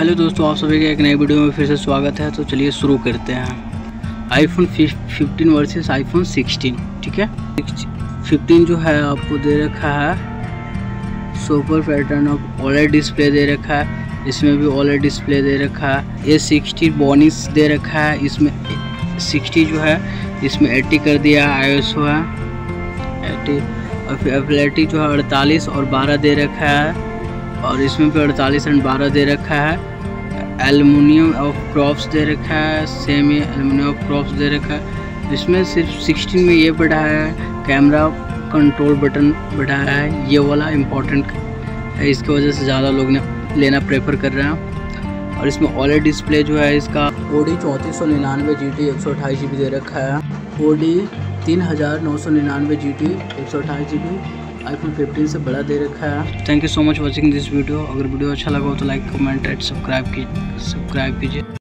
Hello दोस्तों, आप सभी का एक नए वीडियो में फिर से स्वागत है। तो चलिए शुरू करते हैं। आईफोन 15 वर्सेस आईफोन 16, ठीक है। 15 जो है आपको दे रखा है super pattern of OLED display दे रखा है, इसमें भी ओलेड डिस्प्ले दे रखा है। ये 60 बोनिस दे रखा है, इसमें 60 जो है इसमें 80 कर दिया है, iOS है 80 और फिर एप्पल जो है 48 और 12 दे रखा है, और इसमें भी 48 एंड 12 दे रखा है। एलुमिनियम ऑफ क्रॉप्स दे रखा है, सेमी एलुमिनियम ऑफ क्रॉप्स दे रखा है। इसमें सिर्फ 16 में ये बढ़ाया है, कैमरा कंट्रोल बटन बढ़ाया है, ये वाला इम्पोर्टेंट है, इसकी वजह से ज़्यादा लोग ने लेना प्रेफर कर रहे हैं। और इसमें ओलेड डिस्प्ले जो है इसका OLED 3499 GT 128GB दे रखा है, OLED 3999 GT 128GB iPhone 15 से बड़ा दे रखा है। Thank you so much watching this video. अगर वीडियो अच्छा लगा हो तो लाइक, कमेंट एंड सब्सक्राइब कीजिए।